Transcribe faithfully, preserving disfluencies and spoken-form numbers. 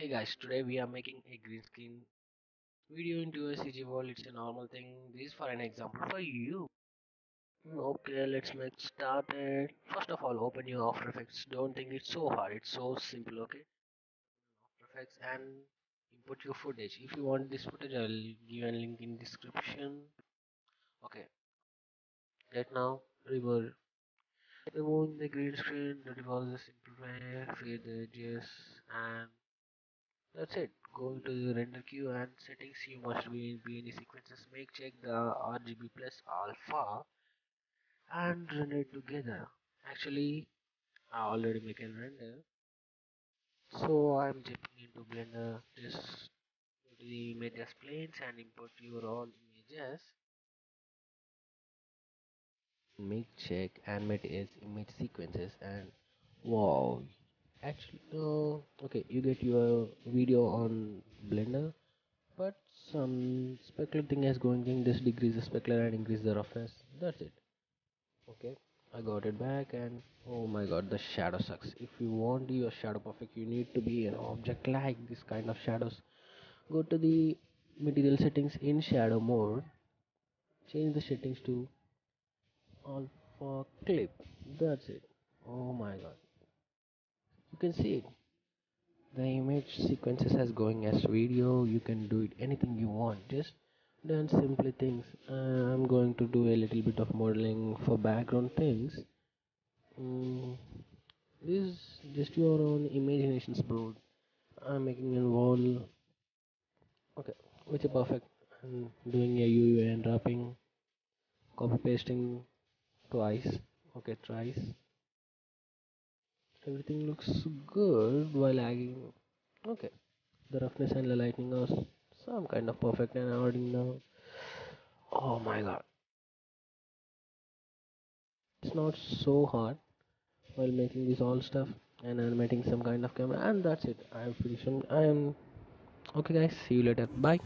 Hey guys, today we are making a green screen video into a C G wall. It's a normal thing. This is for an example for you. Okay, let's make started. First of all, open your After Effects. Don't think it's so hard. It's so simple. Okay, After Effects and input your footage. If you want this footage, I'll give a link in description. Okay. Right now, remove remove the green screen. That was the simple way. Create the edges and that's it. Go to the render queue and settings. You must be in B N E sequences. Make check the R G B plus alpha and render it together. Actually, I already make a render, so I'm jumping into Blender. Just go to the images planes and import your all images. Make check animate as image sequences and wow. Actually, no. Okay, you get your video on Blender, but some specular thing is going in. Just decrease the specular and increase the roughness. That's it. Okay, I got it back, and oh my god, the shadow sucks. If you want your shadow perfect, you need to be an object like this kind of shadows. Go to the material settings in shadow mode. Change the settings to alpha clip. That's it. Oh my god. You can see it. The image sequences as going as video. You can do it anything you want. Just done simply things. Uh, I'm going to do a little bit of modeling for background things. Um, this is just your own imaginations, bro. I'm making a wall. Okay, which is perfect. I'm doing a U U and wrapping, copy pasting twice. Okay, twice. Everything looks good while lagging. Okay, the roughness and the lightning are some kind of perfect and adding now. Oh my god, it's not so hard while making this all stuff and animating some kind of camera, and that's it. I'm finishing. I'm okay guys, see you later, bye.